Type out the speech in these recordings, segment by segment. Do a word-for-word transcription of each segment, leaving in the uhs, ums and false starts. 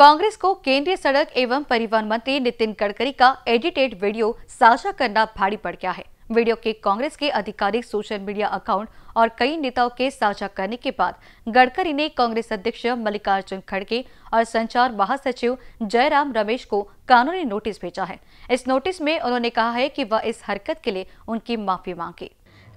कांग्रेस को केंद्रीय सड़क एवं परिवहन मंत्री नितिन गडकरी का एडिटेड वीडियो साझा करना भारी पड़ गया है। वीडियो के कांग्रेस के आधिकारिक सोशल मीडिया अकाउंट और कई नेताओं के साझा करने के बाद गडकरी ने कांग्रेस अध्यक्ष मल्लिकार्जुन खड़गे और संचार महासचिव जयराम रमेश को कानूनी नोटिस भेजा है। इस नोटिस में उन्होंने कहा है कि वह इस हरकत के लिए उनकी माफी मांगे।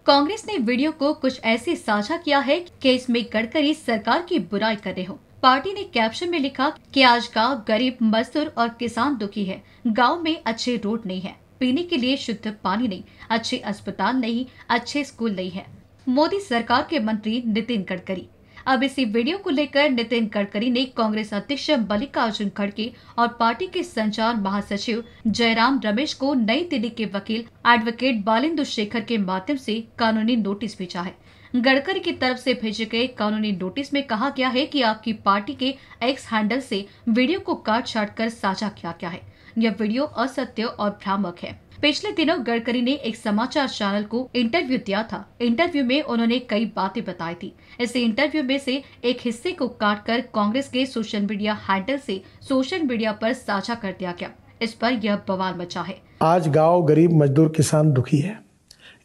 कांग्रेस ने वीडियो को कुछ ऐसे साझा किया है कि इसमें गडकरी सरकार की बुराई कर रहे हो। पार्टी ने कैप्शन में लिखा कि आज गाँव गरीब, मजदूर और किसान दुखी है। गाँव में अच्छे रोड नहीं है, पीने के लिए शुद्ध पानी नहीं, अच्छे अस्पताल नहीं, अच्छे स्कूल नहीं है। मोदी सरकार के मंत्री नितिन गडकरी। अब इसी वीडियो को लेकर नितिन गडकरी ने कांग्रेस अध्यक्ष मल्लिकार्जुन खड़गे और पार्टी के संचार महासचिव जयराम रमेश को नई दिल्ली के वकील एडवोकेट बालिंदु शेखर के माध्यम से कानूनी नोटिस भेजा है। गडकरी की तरफ से भेजे गए कानूनी नोटिस में कहा गया है कि आपकी पार्टी के एक्स हैंडल से वीडियो को काट छाट कर साझा किया गया है। यह वीडियो असत्य और भ्रामक है। पिछले दिनों गडकरी ने एक समाचार चैनल को इंटरव्यू दिया था। इंटरव्यू में उन्होंने कई बातें बताई थी। इस इंटरव्यू में से एक हिस्से को काटकर कांग्रेस के सोशल मीडिया हैंडल से सोशल मीडिया पर साझा कर दिया गया। इस पर यह बवाल मचा है। आज गांव गरीब, मजदूर, किसान दुखी है।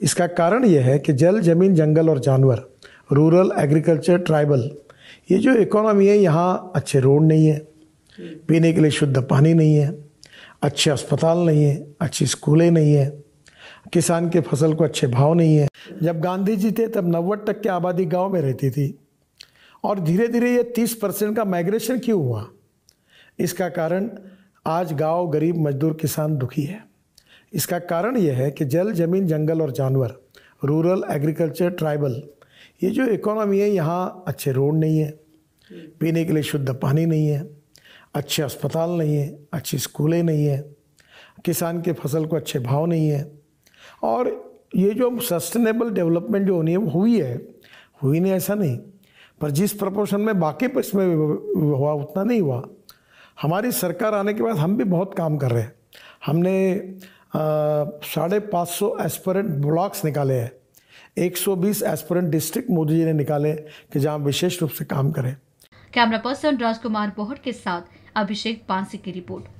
इसका कारण यह है कि जल, जमीन, जंगल और जानवर, रूरल, एग्रीकल्चर, ट्राइबल, ये जो इकोनॉमी है, यहाँ अच्छे रोड नहीं है, पीने के लिए शुद्ध पानी नहीं है, अच्छे अस्पताल नहीं है, अच्छी स्कूलें नहीं है, किसान के फसल को अच्छे भाव नहीं है। जब गांधी जी थे तब नब्बे तक की आबादी गांव में रहती थी और धीरे धीरे ये तीस परसेंट का माइग्रेशन क्यों हुआ? इसका कारण आज गांव गरीब, मजदूर, किसान दुखी है। इसका कारण यह है कि जल, जमीन, जंगल और जानवर, रूरल, एग्रीकल्चर, ट्राइबल, ये जो इकोनॉमी है, यहाँ अच्छे रोड नहीं है, पीने के लिए शुद्ध पानी नहीं है, अच्छे अस्पताल नहीं है, अच्छी स्कूलें नहीं है, किसान के फसल को अच्छे भाव नहीं है। और ये जो सस्टेनेबल डेवलपमेंट जो होनी है वो हुई है, हुई नहीं ऐसा नहीं, पर जिस प्रपोर्शन में बाकी पर इसमें हुआ उतना नहीं हुआ। हमारी सरकार आने के बाद हम भी बहुत काम कर रहे हैं। हमने साढ़े पाँच सौ एस्पिरेंट ब्लॉक्स निकाले हैं, एक सौ बीस एस्पिरेंट डिस्ट्रिक्ट मोदी जी ने निकाले कि जहाँ विशेष रूप से काम करें। कैमरा पर्सन राजकुमार के साथ अभिषेक पांडे की रिपोर्ट।